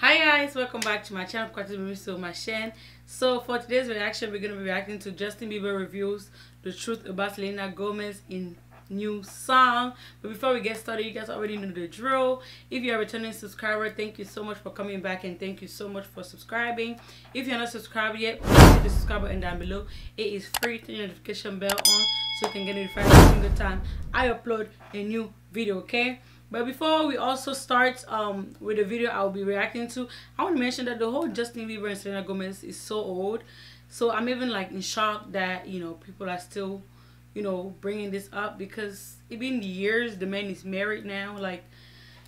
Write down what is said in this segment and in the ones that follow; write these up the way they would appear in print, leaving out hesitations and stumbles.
Hi guys, welcome back to my channel. So for today's reaction, we're going to be reacting to Justin Bieber reveals the truth about Selena Gomez in new song. But before we get started, you guys already know the drill. If you're a returning subscriber, thank you so much for coming back and thank you so much for subscribing. If you're not subscribed yet, please hit the subscribe button down below. It is free. Turn your notification bell on so you can get notified every single time I upload a new video, okay? But before we also start with the video I'll be reacting to, I want to mention that the whole Justin Bieber and Selena Gomez is so old. So I'm even like in shock that, you know, people are still, you know, bringing this up, because it's been years. The man is married now. Like,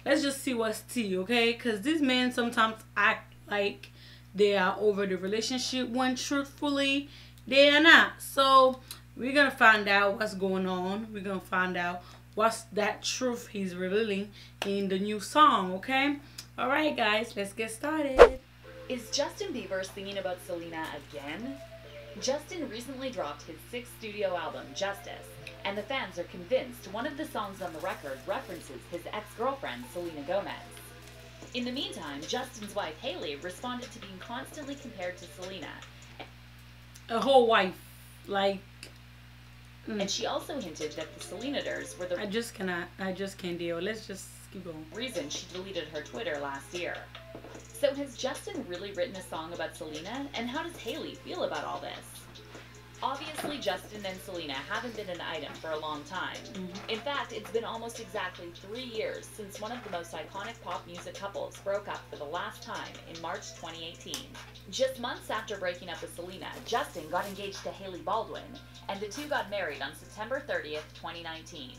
let's just see what's tea, okay? Because these men sometimes act like they are over the relationship when truthfully they are not. So we're going to find out what's going on. We're going to find out what's that truth he's revealing in the new song, okay? Alright guys, let's get started. Is Justin Bieber singing about Selena again? Justin recently dropped his 6th studio album, Justice, and the fans are convinced one of the songs on the record references his ex-girlfriend, Selena Gomez. In the meantime, Justin's wife, Hailey, responded to being constantly compared to Selena. A whole wife, like... And she also hinted that the Selenators were the I just can't deal. Let's just keep going. Reason she deleted her Twitter last year. So has Justin really written a song about Selena? And how does Hailey feel about all this? Obviously, Justin and Selena haven't been an item for a long time. In fact, it's been almost exactly 3 years since one of the most iconic pop music couples broke up for the last time in March 2018. Just months after breaking up with Selena, Justin got engaged to Hailey Baldwin, and the two got married on September 30th, 2019.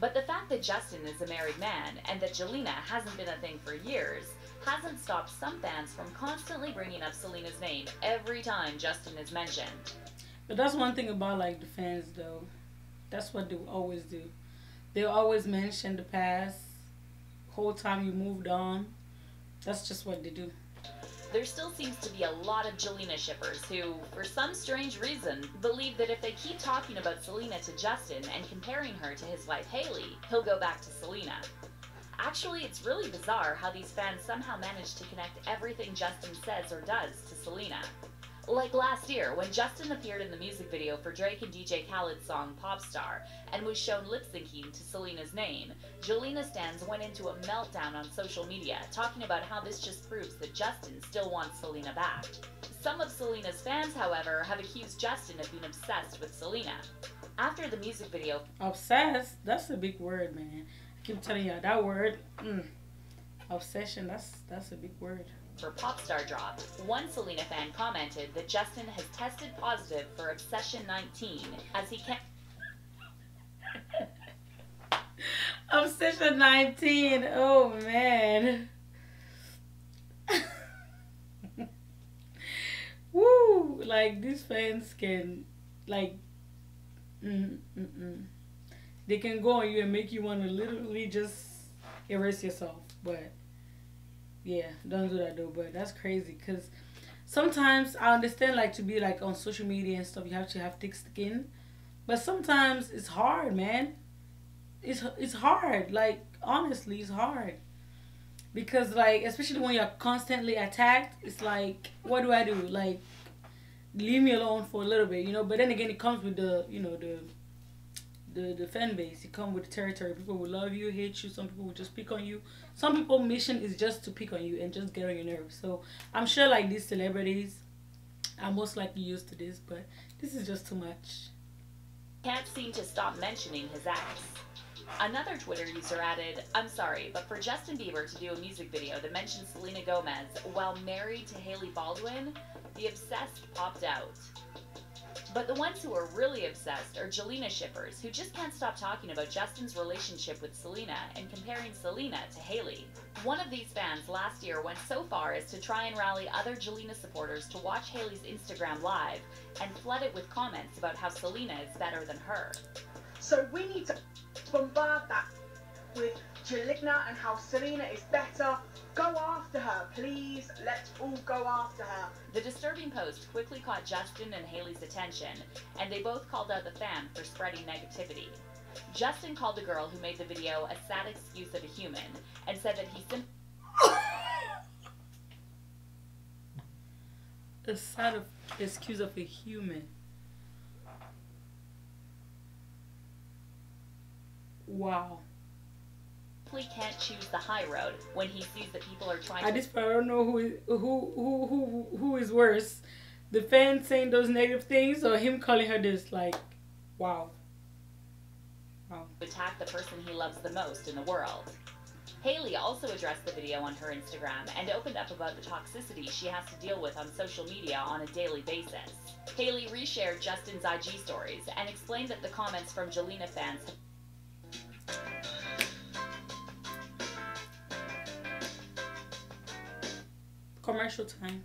But the fact that Justin is a married man and that Jelena hasn't been a thing for years hasn't stopped some fans from constantly bringing up Selena's name every time Justin is mentioned. But that's one thing about like the fans though. That's what they always do. They always mention the past, whole time you moved on. That's just what they do. There still seems to be a lot of Jelena shippers who, for some strange reason, believe that if they keep talking about Selena to Justin and comparing her to his wife Hailey, he'll go back to Selena. Actually, it's really bizarre how these fans somehow manage to connect everything Justin says or does to Selena. Like last year, when Justin appeared in the music video for Drake and DJ Khaled's song Pop Star and was shown lip-syncing to Selena's name, Jelena Stans went into a meltdown on social media, talking about how this just proves that Justin still wants Selena back. Some of Selena's fans, however, have accused Justin of being obsessed with Selena. After the music video... Obsessed? That's a big word, man. I keep telling y'all that word. Obsession, that's a big word. For Popstar drop, one Selena fan commented that Justin has tested positive for Obsession 19 as he can't... Obsession 19, oh man. Woo, like these fans can, like, they can go on you and make you want to literally just erase yourself, but... yeah, don't do that though. But that's crazy, because sometimes I understand, like, to be like on social media and stuff, you have to have thick skin, but sometimes it's hard, man. It's hard, like, honestly, it's hard, because, like, especially when you're constantly attacked, it's like, what do I do? Like, leave me alone for a little bit, you know? But then again, it comes with the, you know, the fan base. You come with the territory. People will love you, hate you. Some people will just pick on you. Some people's mission is just to pick on you and just get on your nerves. So I'm sure like these celebrities are most likely used to this, but this is just too much. Can't seem to stop mentioning his ex. Another Twitter user added, "I'm sorry, but for Justin Bieber to do a music video that mentions Selena Gomez while married to Hailey Baldwin, the obsessed popped out." But the ones who are really obsessed are Jelena shippers, who just can't stop talking about Justin's relationship with Selena and comparing Selena to Hailey. One of these fans last year went so far as to try and rally other Jelena supporters to watch Hailey's Instagram live and flood it with comments about how Selena is better than her. So we need to bombard that with Jelena and how Selena is better. Go after her, please. Let's all go after her. The disturbing post quickly caught Justin and Hailey's attention, and they both called out the fan for spreading negativity. Justin called the girl who made the video a sad excuse of a human and said that he simply the side of excuse of a human. Wow. He can't choose the high road when he sees that people are trying. I just don't know who is worse, the fan saying those negative things or him calling her this. Like, wow. Wow. Attack the person he loves the most in the world. Hailey also addressed the video on her Instagram and opened up about the toxicity she has to deal with on social media on a daily basis. Hailey reshared Justin's IG stories and explained that the comments from Jelena fans. Commercial time,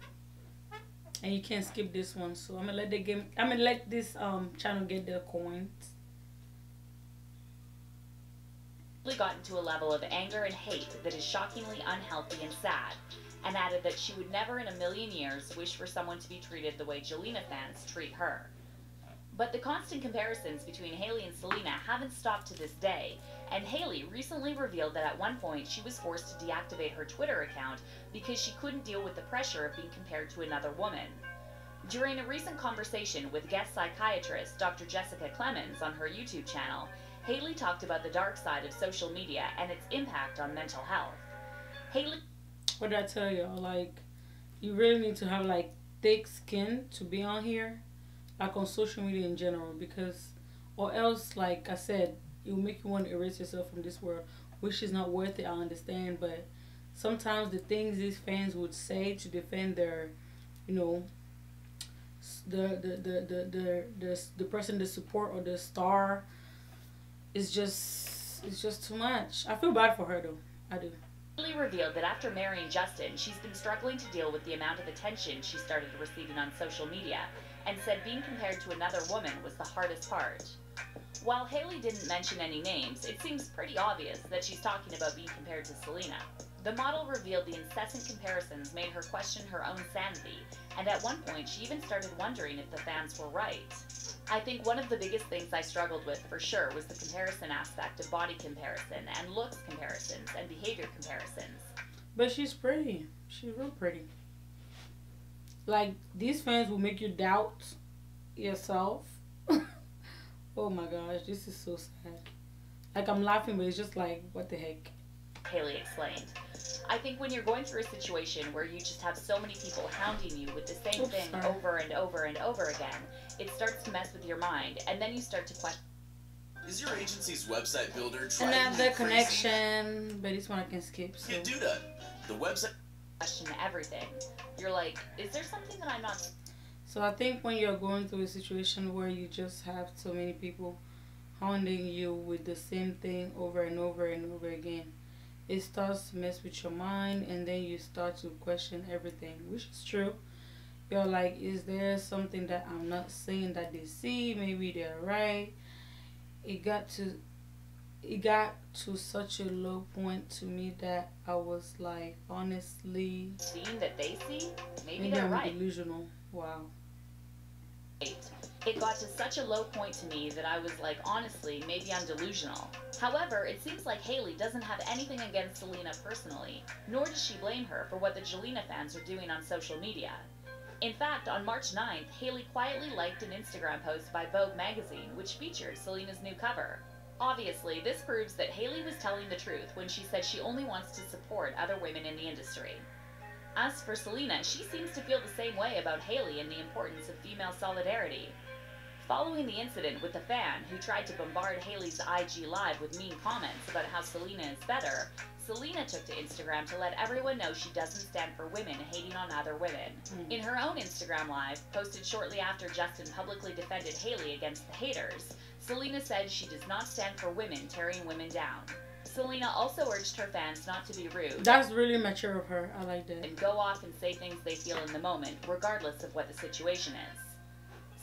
and you can't skip this one, so I'm gonna let the game, I'm gonna let this channel get their coins. She got into a level of anger and hate that is shockingly unhealthy and sad, and added that she would never in a million years wish for someone to be treated the way Jelena fans treat her. But the constant comparisons between Hailey and Selena haven't stopped to this day, and Hailey recently revealed that at one point she was forced to deactivate her Twitter account because she couldn't deal with the pressure of being compared to another woman. During a recent conversation with guest psychiatrist Dr. Jessica Clemens on her YouTube channel, Hailey talked about the dark side of social media and its impact on mental health. Hailey, what did I tell you? Like, you really need to have like thick skin to be on here. Like on social media in general, because or else, like I said, it will make you want to erase yourself from this world, which is not worth it, I understand, but sometimes the things these fans would say to defend their, you know, the person they support or the star is just, it's just too much. I feel bad for her though, I do. Hailey revealed that after marrying Justin, she's been struggling to deal with the amount of attention she started receiving on social media, and said being compared to another woman was the hardest part. While Hailey didn't mention any names, it seems pretty obvious that she's talking about being compared to Selena. The model revealed the incessant comparisons made her question her own sanity, and at one point she even started wondering if the fans were right. I think one of the biggest things I struggled with for sure was the comparison aspect of body comparison and looks comparisons and behavior comparisons. But she's pretty. She's real pretty. Like, these fans will make you doubt yourself. Oh my gosh, this is so sad. Like, I'm laughing, but it's just like, what the heck? Hailey explained, I think when you're going through a situation where you just have so many people hounding you with the same thing over and over and over again, it starts to mess with your mind, and then you start to question. Is your agency's website builder trying to another connection, but it's one I can skip. So. You do that. The website. Question everything. You're like, is there something that I'm not? So I think when you're going through a situation where you just have so many people hounding you with the same thing over and over and over again, it starts to mess with your mind, and then you start to question everything, which is true. You're like, is there something that I'm not seeing that they see? Maybe they're right. It got to such a low point to me that I was like, honestly, seeing that they see, maybe they're right. Delusional. Wow. It got to such a low point to me that I was like, honestly, maybe I'm delusional. However, it seems like Hailey doesn't have anything against Selena personally, nor does she blame her for what the Jelena fans are doing on social media. In fact, on March 9th, Hailey quietly liked an Instagram post by Vogue magazine, which featured Selena's new cover. Obviously, this proves that Hailey was telling the truth when she said she only wants to support other women in the industry. As for Selena, she seems to feel the same way about Hailey and the importance of female solidarity. Following the incident with the fan who tried to bombard Hailey's IG Live with mean comments about how Selena is better, Selena took to Instagram to let everyone know she doesn't stand for women hating on other women. In her own Instagram Live, posted shortly after Justin publicly defended Hailey against the haters, Selena said she does not stand for women tearing women down. Selena also urged her fans not to be rude. That's really mature of her. I like that. And go off and say things they feel in the moment, regardless of what the situation is.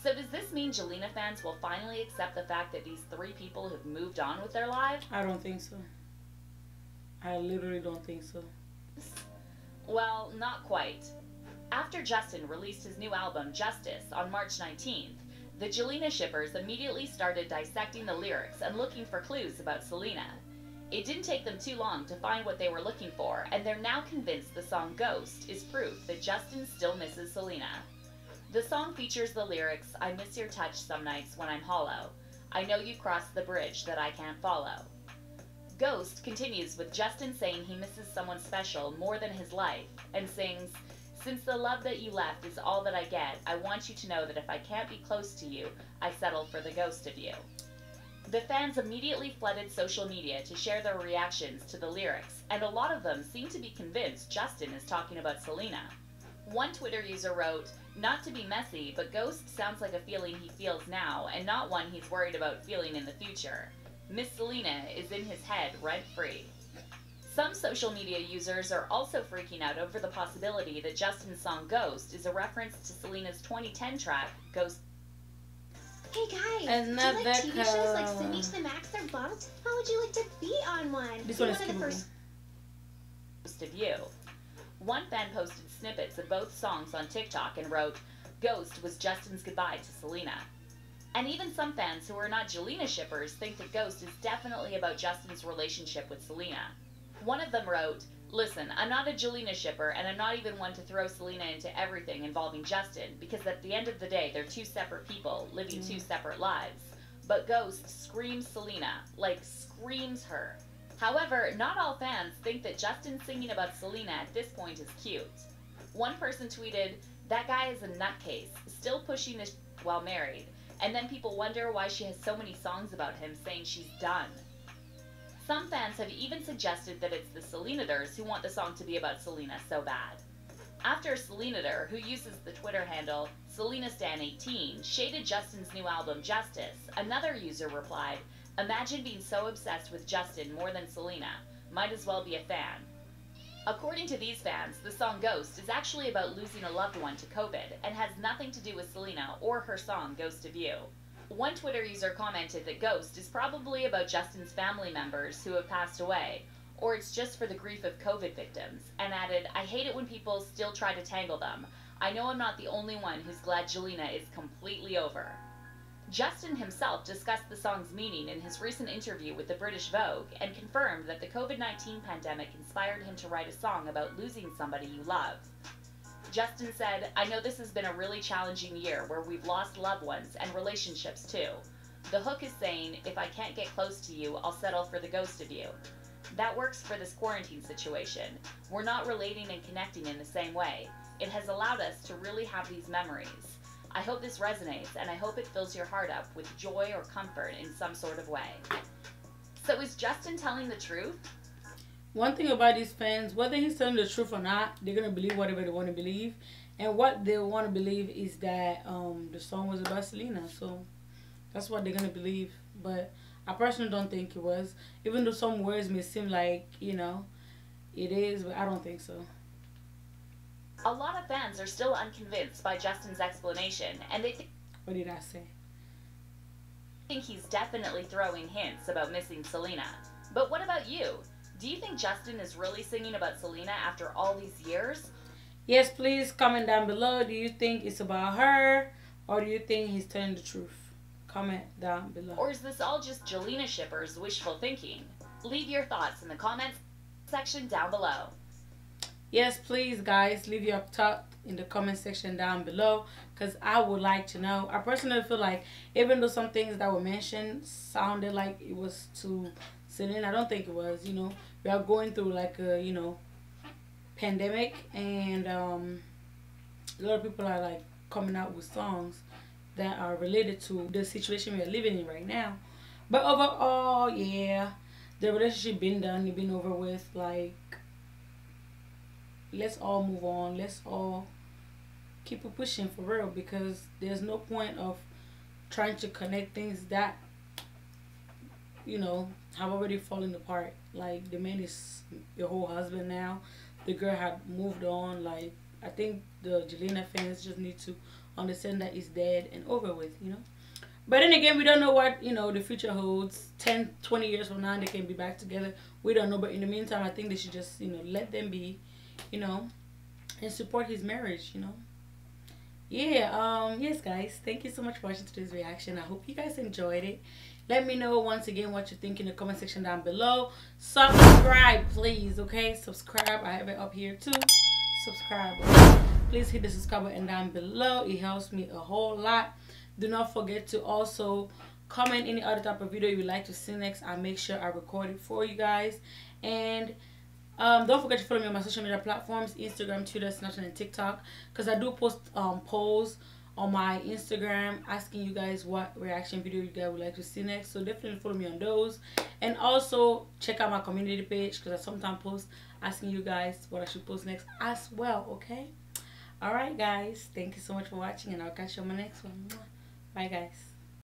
So does this mean Jelena fans will finally accept the fact that these three people have moved on with their lives? I don't think so. I literally don't think so. Well, not quite. After Justin released his new album, Justice, on March 19th, the Jelena shippers immediately started dissecting the lyrics and looking for clues about Selena. It didn't take them too long to find what they were looking for, and they're now convinced the song Ghost is proof that Justin still misses Selena. The song features the lyrics, "I miss your touch some nights when I'm hollow. I know you crossed the bridge that I can't follow." Ghost continues with Justin saying he misses someone special more than his life and sings, "Since the love that you left is all that I get, I want you to know that if I can't be close to you, I settle for the ghost of you." The fans immediately flooded social media to share their reactions to the lyrics, and a lot of them seem to be convinced Justin is talking about Selena. One Twitter user wrote, "Not to be messy, but Ghost sounds like a feeling he feels now and not one he's worried about feeling in the future. Miss Selena is in his head rent-free." Some social media users are also freaking out over the possibility that Justin's song Ghost is a reference to Selena's 2010 track, Ghost. Hey guys, do you like TV shows like Sydney to the Max or Bumped? How would you like to be on one? Be one of the first of you. One fan posted snippets of both songs on TikTok and wrote, "Ghost was Justin's goodbye to Selena." And even some fans who are not Jelena shippers think that Ghost is definitely about Justin's relationship with Selena. One of them wrote, "Listen, I'm not a Jelena shipper, and I'm not even one to throw Selena into everything involving Justin, because at the end of the day, they're two separate people living two separate lives. But Ghost screams Selena, like screams her." However, not all fans think that Justin singing about Selena at this point is cute. One person tweeted, "That guy is a nutcase, still pushing his while married," and then people wonder why she has so many songs about him saying she's done. Some fans have even suggested that it's the Selenators who want the song to be about Selena so bad. After Selenator, who uses the Twitter handle SelenaStan18, shaded Justin's new album Justice, another user replied, "Imagine being so obsessed with Justin more than Selena. Might as well be a fan." According to these fans, the song Ghost is actually about losing a loved one to COVID and has nothing to do with Selena or her song Ghost of You. One Twitter user commented that Ghost is probably about Justin's family members who have passed away, or it's just for the grief of COVID victims, and added, "I hate it when people still try to tangle them. I know I'm not the only one who's glad Jelena is completely over." Justin himself discussed the song's meaning in his recent interview with the British Vogue and confirmed that the COVID-19 pandemic inspired him to write a song about losing somebody you love. Justin said, "I know this has been a really challenging year where we've lost loved ones and relationships too. The hook is saying, if I can't get close to you, I'll settle for the ghost of you. That works for this quarantine situation. We're not relating and connecting in the same way. It has allowed us to really have these memories. I hope this resonates, and I hope it fills your heart up with joy or comfort in some sort of way." So is Justin telling the truth? One thing about these fans, whether he's telling the truth or not, they're going to believe whatever they want to believe. And what they want to believe is that the song was about Selena. So that's what they're going to believe. But I personally don't think it was. Even though some words may seem like, you know, it is, but I don't think so. A lot of fans are still unconvinced by Justin's explanation, and they think he's definitely throwing hints about missing Selena. But what about you? Do you think Justin is really singing about Selena after all these years? Yes, please comment down below. Do you think it's about her, or do you think he's telling the truth? Comment down below. Or is this all just Jelena shippers' wishful thinking? Leave your thoughts in the comments section down below. Yes, please, guys, leave your thought in the comment section down below, because I would like to know. I personally feel like even though some things that were mentioned sounded like it was to Selena, I don't think it was, you know. We are going through like a, you know, pandemic, and a lot of people are like coming out with songs that are related to the situation we are living in right now. But overall, yeah, the relationship been done, it been over with, like, let's all move on. Let's all keep it pushing for real, because there's no point of trying to connect things that, you know, have already fallen apart. Like, the man is your whole husband now. The girl had moved on. Like, I think the Jelena fans just need to understand that it's dead and over with, you know. But then again, we don't know what, you know, the future holds. 10, 20 years from now, they can be back together. We don't know. But in the meantime, I think they should just, you know, let them be. You know, and support his marriage, you know. Yeah, yes, guys, thank you so much for watching today's reaction. I hope you guys enjoyed it. Let me know once again what you think in the comment section down below. Subscribe, please. Okay, subscribe. I have it up here too. Subscribe. please hit the subscribe button down below. It helps me a whole lot. Do not forget to also comment any other type of video you would like to see next. I'll make sure I record it for you guys. And don't forget to follow me on my social media platforms, Instagram, Twitter, Snapchat, and TikTok, because I do post polls on my Instagram asking you guys what reaction video you guys would like to see next. So definitely follow me on those, and also check out my community page, because I sometimes post asking you guys what I should post next as well. Okay, all right guys, thank you so much for watching, and I'll catch you on my next one. Bye guys.